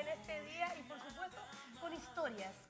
en este día y por supuesto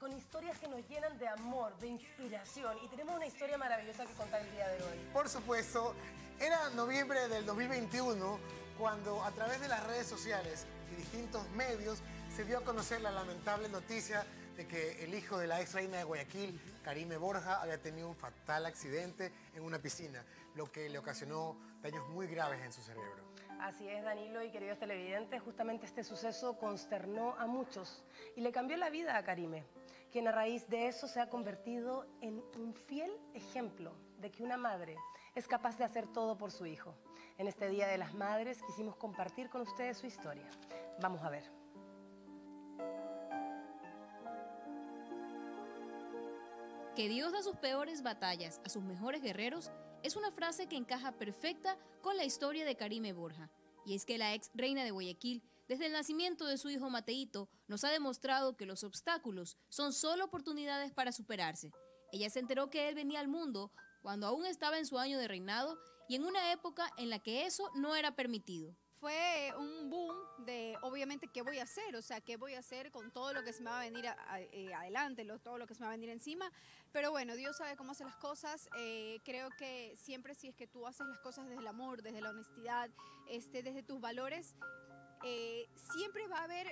con historias que nos llenan de amor, de inspiración, y tenemos una historia maravillosa que contar el día de hoy. Por supuesto, era noviembre del 2021 cuando a través de las redes sociales y distintos medios se dio a conocer la lamentable noticia de que el hijo de la ex reina de Guayaquil, Karime Borja, había tenido un fatal accidente en una piscina, lo que le ocasionó daños muy graves en su cerebro. Así es, Danilo y queridos televidentes, justamente este suceso consternó a muchos y le cambió la vida a Karime, quien a raíz de eso se ha convertido en un fiel ejemplo de que una madre es capaz de hacer todo por su hijo. En este Día de las Madres quisimos compartir con ustedes su historia. Vamos a ver. Que Dios da sus peores batallas a sus mejores guerreros es una frase que encaja perfecta con la historia de Karime Borja. Y es que la ex reina de Guayaquil, desde el nacimiento de su hijo Mateito, nos ha demostrado que los obstáculos son solo oportunidades para superarse. Ella se enteró que él venía al mundo cuando aún estaba en su año de reinado y en una época en la que eso no era permitido. Fue un boom de, obviamente, ¿qué voy a hacer? O sea, ¿qué voy a hacer con todo lo que se me va a venir adelante, todo lo que se me va a venir encima? Pero bueno, Dios sabe cómo hacer las cosas. Creo que siempre, si es que tú haces las cosas desde el amor, desde la honestidad, desde tus valores, siempre va a haber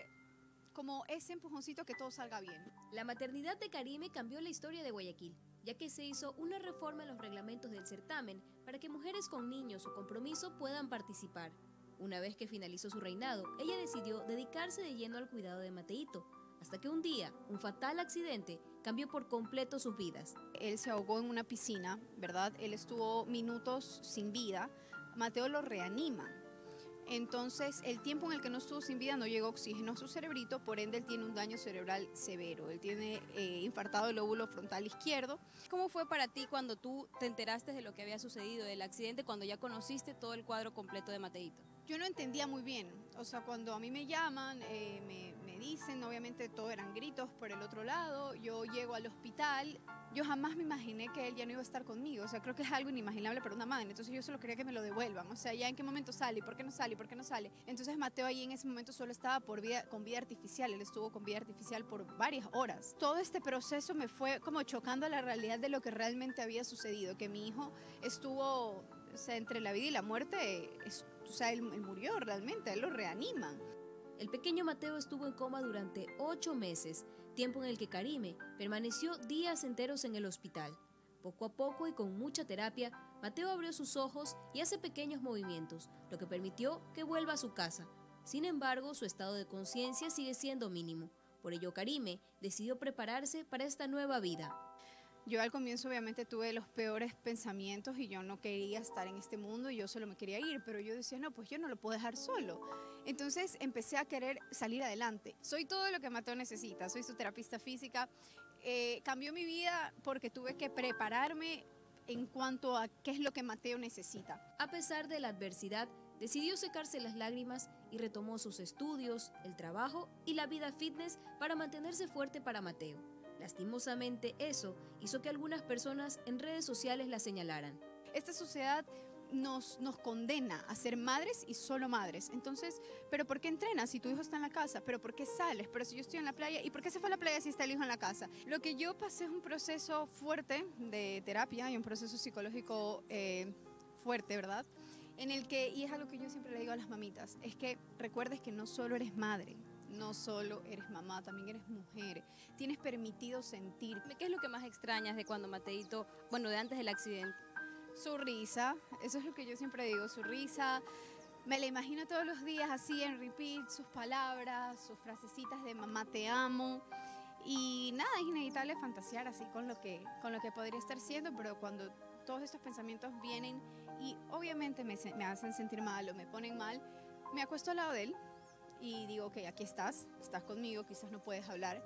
como ese empujoncito que todo salga bien. La maternidad de Karime cambió la historia de Guayaquil, ya que se hizo una reforma en los reglamentos del certamen para que mujeres con niños o compromiso puedan participar. Una vez que finalizó su reinado, ella decidió dedicarse de lleno al cuidado de Mateito, hasta que un día, un fatal accidente cambió por completo sus vidas. Él se ahogó en una piscina, ¿verdad? Él estuvo minutos sin vida. Mateo lo reanima. Entonces, el tiempo en el que no estuvo sin vida no llegó oxígeno a su cerebrito, por ende él tiene un daño cerebral severo. Él tiene infartado el lóbulo frontal izquierdo. ¿Cómo fue para ti cuando tú te enteraste de lo que había sucedido, del accidente, cuando ya conociste todo el cuadro completo de Mateito? Yo no entendía muy bien, o sea, cuando a mí me llaman, me dicen, obviamente todo eran gritos por el otro lado, yo llego al hospital, yo jamás me imaginé que él ya no iba a estar conmigo, o sea, creo que es algo inimaginable para una madre, entonces yo solo quería que me lo devuelvan, o sea, ya en qué momento sale, por qué no sale, por qué no sale. Entonces Mateo ahí en ese momento solo estaba con vida artificial, él estuvo con vida artificial por varias horas. Todo este proceso me fue como chocando a la realidad de lo que realmente había sucedido, que mi hijo estuvo, o sea, entre la vida y la muerte. O sea, él murió realmente, él lo reanima. El pequeño Mateo estuvo en coma durante 8 meses, tiempo en el que Karime permaneció días enteros en el hospital. Poco a poco y con mucha terapia, Mateo abrió sus ojos y hace pequeños movimientos, lo que permitió que vuelva a su casa. Sin embargo, su estado de conciencia sigue siendo mínimo. Por ello, Karime decidió prepararse para esta nueva vida. Yo al comienzo obviamente tuve los peores pensamientos y yo no quería estar en este mundo y yo solo me quería ir, pero yo decía, no, pues yo no lo puedo dejar solo. Entonces empecé a querer salir adelante. Soy todo lo que Mateo necesita, soy su terapista física. Cambió mi vida porque tuve que prepararme en cuanto a qué es lo que Mateo necesita. A pesar de la adversidad, decidió secarse las lágrimas y retomó sus estudios, el trabajo y la vida fitness para mantenerse fuerte para Mateo. Lastimosamente, eso hizo que algunas personas en redes sociales la señalaran. Esta sociedad nos condena a ser madres y solo madres. Entonces, ¿pero por qué entrenas si tu hijo está en la casa? ¿Pero por qué sales? ¿Pero si yo estoy en la playa? ¿Y por qué se fue a la playa si está el hijo en la casa? Lo que yo pasé es un proceso fuerte de terapia y un proceso psicológico fuerte, ¿verdad? En el que, y es algo que yo siempre le digo a las mamitas, es que recuerdes que no solo eres madre, no solo eres mamá, también eres mujer. Tienes permitido sentir. ¿Qué es lo que más extrañas de cuando Mateito, bueno, de antes del accidente? Su risa, eso es lo que yo siempre digo, su risa. Me la imagino todos los días así en repeat, sus palabras, sus frasecitas de mamá te amo. Y nada, es inevitable fantasear así con lo que podría estar siendo, pero cuando todos estos pensamientos vienen y obviamente me hacen sentir mal o me ponen mal, me acuesto al lado de él. Y digo, ok, aquí estás conmigo, quizás no puedes hablar,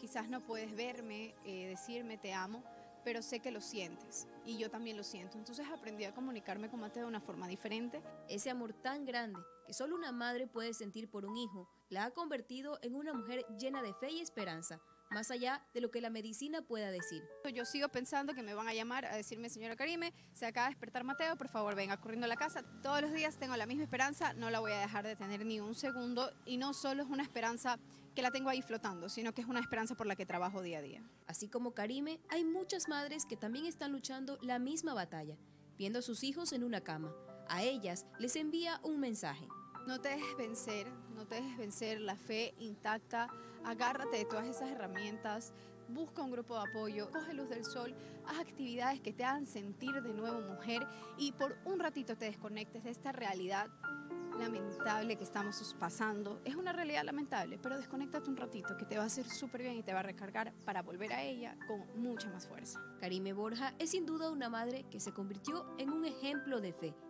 quizás no puedes verme, decirme te amo, pero sé que lo sientes y yo también lo siento. Entonces aprendí a comunicarme con Mateo de una forma diferente. Ese amor tan grande que solo una madre puede sentir por un hijo, la ha convertido en una mujer llena de fe y esperanza, más allá de lo que la medicina pueda decir. Yo sigo pensando que me van a llamar a decirme, señora Karime, se acaba de despertar Mateo, por favor venga corriendo a la casa. Todos los días tengo la misma esperanza, no la voy a dejar de tener ni un segundo, y no solo es una esperanza que la tengo ahí flotando, sino que es una esperanza por la que trabajo día a día. Así como Karime, hay muchas madres que también están luchando la misma batalla, viendo a sus hijos en una cama. A ellas les envía un mensaje. No te dejes vencer, no te dejes vencer, la fe intacta, agárrate de todas esas herramientas, busca un grupo de apoyo, coge luz del sol, haz actividades que te hagan sentir de nuevo mujer y por un ratito te desconectes de esta realidad lamentable que estamos pasando. Es una realidad lamentable, pero desconéctate un ratito que te va a hacer súper bien y te va a recargar para volver a ella con mucha más fuerza. Karime Borja es sin duda una madre que se convirtió en un ejemplo de fe.